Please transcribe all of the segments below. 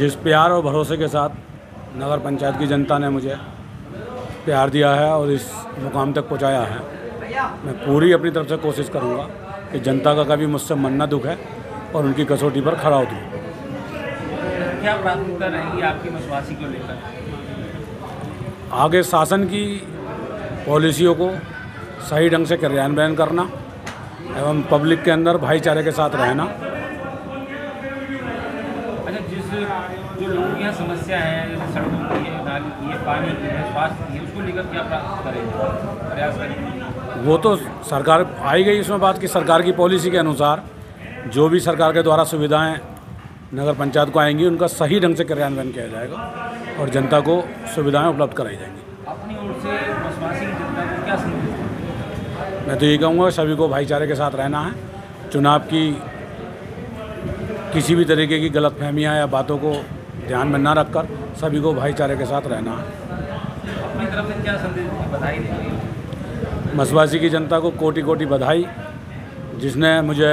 जिस प्यार और भरोसे के साथ नगर पंचायत की जनता ने मुझे प्यार दिया है और इस मुकाम तक पहुंचाया है, मैं पूरी अपनी तरफ से कोशिश करूंगा कि जनता का कभी मुझसे मन ना दुखे और उनकी कसौटी पर खड़ा उतरूँ। क्या प्राथमिकता रहेगी आपकी मसवासी को लेकर? आगे शासन की पॉलिसियों को सही ढंग से क्रियान्वयन करना एवं पब्लिक के अंदर भाईचारे के साथ रहना। अच्छा, जिस जो लोगों की समस्या है, सड़कों की है, नाली की है, पानी की है, स्वास्थ्य की है, उसको लेकर क्या प्रयास करेंगे? वो तो सरकार आई गई इसमें बात कि सरकार की पॉलिसी के अनुसार जो भी सरकार के द्वारा सुविधाएं नगर पंचायत को आएंगी उनका सही ढंग से क्रियान्वयन किया जाएगा और जनता को सुविधाएँ उपलब्ध कराई जाएंगी। अपनी ओर से मसवासी की जनता को क्या संदेश? मैं तो ये कहूँगा सभी को भाईचारे के साथ रहना है, चुनाव की किसी भी तरीके की गलतफहमियाँ या बातों को ध्यान में ना रखकर सभी को भाईचारे के साथ रहना है। अपनी तरफ से क्या संदेश देंगे? बधाई देंगे मसवासी की जनता को, कोटि कोटि बधाई जिसने मुझे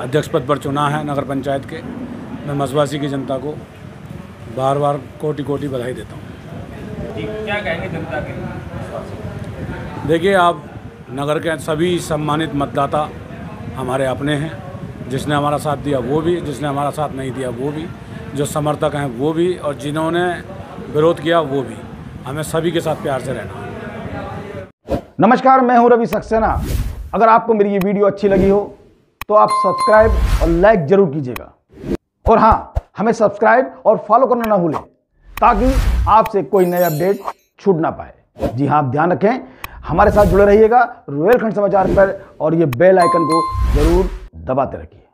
अध्यक्ष पद पर चुना है नगर पंचायत के। मैं मसवासी की जनता को बार बार कोटि कोटि बधाई देता हूँ। क्या कहेंगे जनता के? देखिए, आप नगर के सभी सम्मानित मतदाता हमारे अपने हैं। जिसने हमारा साथ दिया वो भी, जिसने हमारा साथ नहीं दिया वो भी, जो समर्थक हैं वो भी और जिन्होंने विरोध किया वो भी। हमें सभी के साथ प्यार से रहना। नमस्कार, मैं हूं रवि सक्सेना। अगर आपको मेरी ये वीडियो अच्छी लगी हो तो आप सब्सक्राइब और लाइक जरूर कीजिएगा और हाँ, हमें सब्सक्राइब और फॉलो करना ना भूलें ताकि आपसे कोई नया अपडेट छूट ना पाए। जी हाँ, आप ध्यान रखें, हमारे साथ जुड़े रहिएगा रुहेलखंड समाचार पर और ये बेल आइकन को जरूर दबाते रखिए।